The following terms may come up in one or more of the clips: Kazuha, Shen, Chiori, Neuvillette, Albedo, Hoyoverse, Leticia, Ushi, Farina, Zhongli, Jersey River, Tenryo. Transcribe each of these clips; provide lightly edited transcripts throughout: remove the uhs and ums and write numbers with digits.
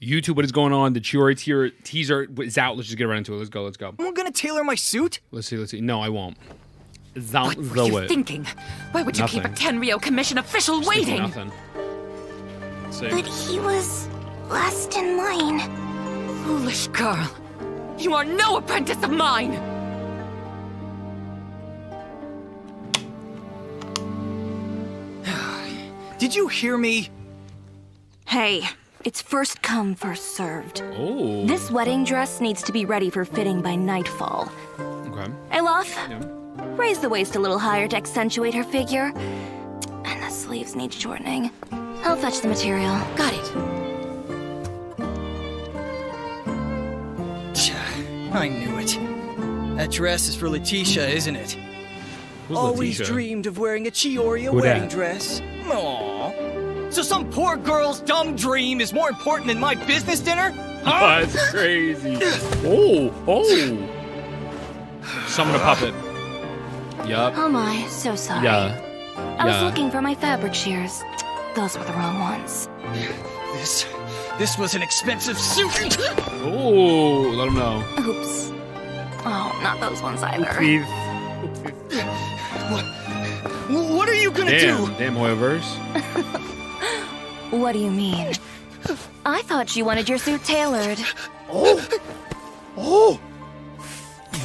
YouTube, what is going on? The Chiori teaser is out. Let's just get right into it. Let's go. Let's go. I'm gonna tailor my suit. Let's see. Let's see. No, I won't. What were you thinking? Why would you keep a Tenryo Commission official waiting? Nothing. But he was last in line. Foolish girl. You are no apprentice of mine. Did you hear me? Hey, it's first come, first served. Oh. This wedding dress needs to be ready for fitting by nightfall. Okay. Alof? Yeah. Raise the waist a little higher to accentuate her figure. And the sleeves need shortening. I'll fetch the material. Got it. I knew it. That dress is for Leticia, isn't it? Who's Always Leticia? Dreamed of wearing a Chiori wedding dress. Aww. So some poor girl's dumb dream is more important than my business dinner? Huh? That's crazy. Summon a puppet. Yep. Oh my, so sorry. Yeah. I was looking for my fabric shears. Those were the wrong ones. This was an expensive suit. Oh, let him know. Oops. Oh, not those ones either. Oopsies. What are you gonna do? Damn, Hoyoverse. What do you mean? I thought you wanted your suit tailored. Oh.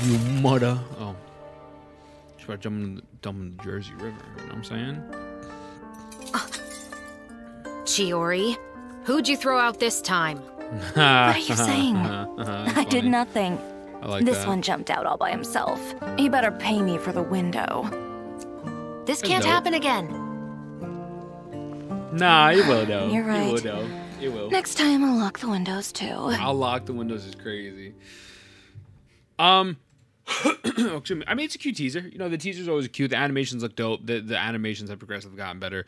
You mutter. Oh. About jumping the Jersey River, you know what I'm saying? Chiori, who'd you throw out this time? What are you saying? I did nothing. I like this one jumped out all by himself. He better pay me for the window. This can't happen again. Nah, it will though. You're right. It will though. It will. Next time I'll lock the windows too. I'll lock the windows is crazy. Excuse me. I mean, it's a cute teaser. You know, the teaser's always cute. The animations look dope. The animations have progressively gotten better.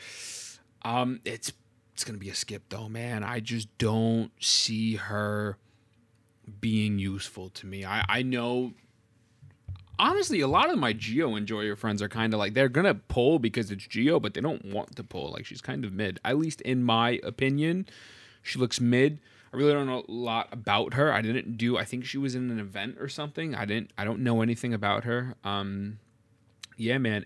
It's gonna be a skip though, man. I just don't see her being useful to me. I know, honestly, a lot of my Geo enjoyer friends are kind of like, they're gonna pull because it's Geo, but they don't want to pull. Like, she's kind of mid. At least in my opinion, she looks mid. I really don't know a lot about her. I think she was in an event or something. I don't know anything about her. Yeah, man.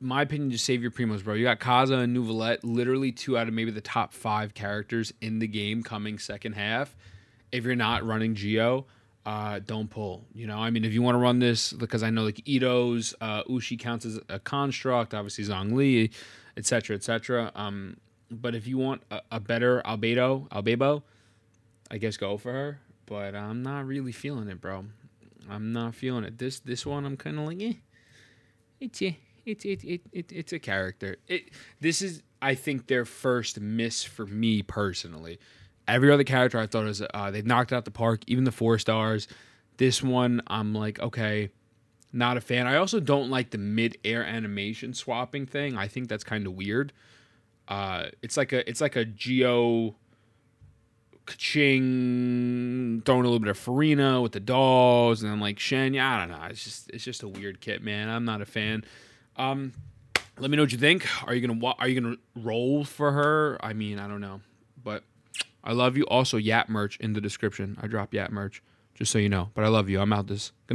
My opinion, just save your primos, bro. You got Kazuha and Neuvillette, literally 2 out of maybe the top 5 characters in the game coming second half. If you're not running Geo, don't pull. You know, I mean, if you want to run this, because I know like Ito's, Ushi counts as a construct, obviously Zhongli, etc., etc. But if you want a better Albedo, I guess go for her. But I'm not really feeling it, bro. I'm not feeling it. This one, I'm kind of like, eh. It's a character. This is, I think, their first miss for me personally. Every other character I thought was, they've knocked out the park, even the 4 stars. This one, I'm like, okay, not a fan. I also don't like the mid-air animation swapping thing. I think that's kind of weird. It's like a Geo ka-ching, throwing a little bit of Farina with the dolls, and then like Shen. Yeah, I don't know. It's just a weird kit, man. I'm not a fan. Let me know what you think. Are you gonna roll for her? I mean, I don't know, but I love you. Also, Yap merch in the description. I drop Yap merch, just so you know. But I love you. I'm out. This. Good night.